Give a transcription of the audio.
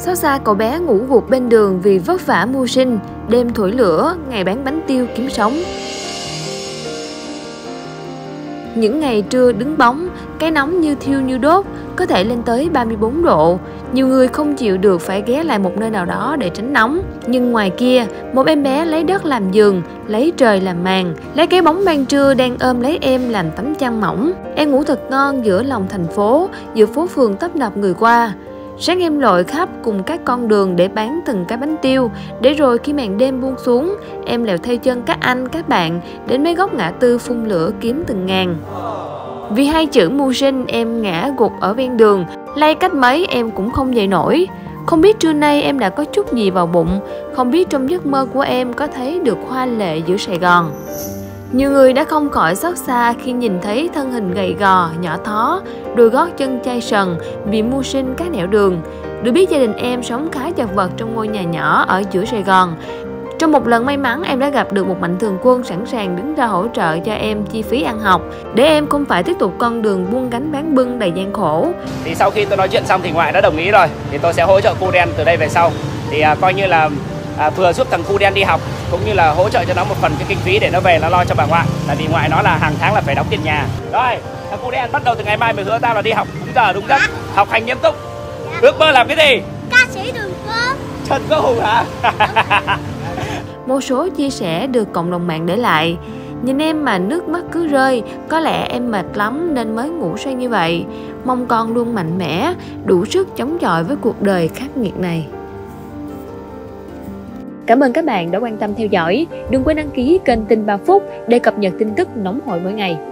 Xót xa cậu bé ngủ gục bên đường vì vất vả mưu sinh, đêm thổi lửa, ngày bán bánh tiêu kiếm sống. Những ngày trưa đứng bóng, cái nóng như thiêu như đốt, có thể lên tới 34 độ. Nhiều người không chịu được phải ghé lại một nơi nào đó để tránh nóng. Nhưng ngoài kia, một em bé lấy đất làm giường, lấy trời làm màn, lấy cái bóng ban trưa đang ôm lấy em làm tấm chăn mỏng. Em ngủ thật ngon giữa lòng thành phố, giữa phố phường tấp nập người qua. Sáng em lội khắp cùng các con đường để bán từng cái bánh tiêu, để rồi khi màn đêm buông xuống, em lèo theo chân các anh, các bạn đến mấy góc ngã tư phun lửa kiếm từng ngàn. Vì hai chữ mưu sinh, em ngã gục ở ven đường, lay cách mấy em cũng không dậy nổi. Không biết trưa nay em đã có chút gì vào bụng, không biết trong giấc mơ của em có thấy được hoa lệ giữa Sài Gòn. Nhiều người đã không khỏi xót xa khi nhìn thấy thân hình gầy gò, nhỏ thó, đôi gót chân chai sần vì mưu sinh các nẻo đường. Được biết gia đình em sống khá chật vật trong ngôi nhà nhỏ ở giữa Sài Gòn. Trong một lần may mắn, em đã gặp được một mạnh thường quân sẵn sàng đứng ra hỗ trợ cho em chi phí ăn học, để em không phải tiếp tục con đường buôn gánh bán bưng đầy gian khổ. Thì sau khi tôi nói chuyện xong thì ngoại đã đồng ý rồi, thì tôi sẽ hỗ trợ Phú Đen từ đây về sau. Thì coi như là vừa giúp thằng Phú Đen đi học, cũng như là hỗ trợ cho nó một phần cái kinh phí để nó về nó lo cho bà ngoại. Tại vì ngoại nó là hàng tháng là phải đóng tiền nhà. Rồi, thằng Phú Đen bắt đầu từ ngày mai mình hứa tao là đi học đúng giờ đúng giấc, học hành nghiêm túc. Ước mơ làm cái gì? Ca sĩ đường phố. Trần Cô Hùng hả? Một số chia sẻ được cộng đồng mạng để lại. Nhìn em mà nước mắt cứ rơi, có lẽ em mệt lắm nên mới ngủ say như vậy. Mong con luôn mạnh mẽ, đủ sức chống chọi với cuộc đời khắc nghiệt này. Cảm ơn các bạn đã quan tâm theo dõi. Đừng quên đăng ký kênh Tin 3 Phút để cập nhật tin tức nóng hổi mỗi ngày.